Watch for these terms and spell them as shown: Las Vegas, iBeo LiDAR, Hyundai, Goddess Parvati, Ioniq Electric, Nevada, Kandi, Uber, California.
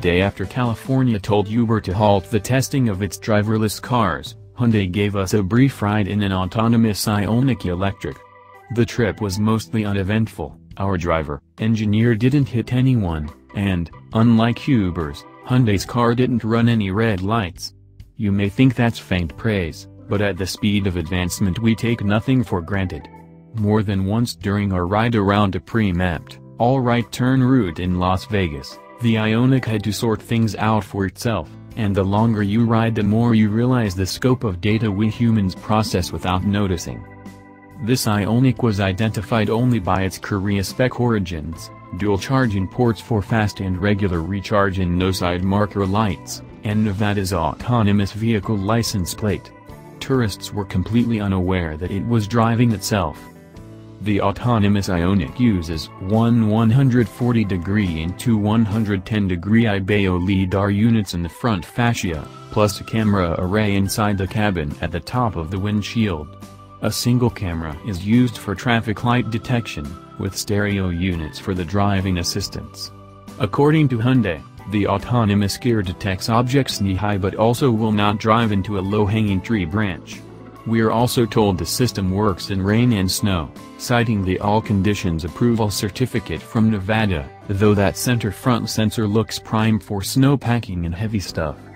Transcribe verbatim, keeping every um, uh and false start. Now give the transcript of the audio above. day after California told Uber to halt the testing of its driverless cars, Hyundai gave us a brief ride in an autonomous Ioniq Electric. The trip was mostly uneventful. Our driver, engineer didn't hit anyone, and, unlike Uber's, Hyundai's car didn't run any red lights. You may think that's faint praise, but at the speed of advancement we take nothing for granted. More than once during our ride around a pre-mapped, all-right turn route in Las Vegas, the Ioniq had to sort things out for itself, and the longer you ride the more you realize the scope of data we humans process without noticing. This Ioniq was identified only by its Korea spec origins, dual charge in ports for fast and regular recharge and no side marker lights, and Nevada's autonomous vehicle license plate. Tourists were completely unaware that it was driving itself. The autonomous Ioniq uses one one hundred forty degree and two one hundred ten degree iBeo LiDAR units in the front fascia, plus a camera array inside the cabin at the top of the windshield. A single camera is used for traffic light detection, with stereo units for the driving assistance. According to Hyundai, the autonomous car detects objects knee-high but also will not drive into a low-hanging tree branch. We're also told the system works in rain and snow, citing the All Conditions Approval Certificate from Nevada, though that center front sensor looks prime for snowpacking and heavy stuff.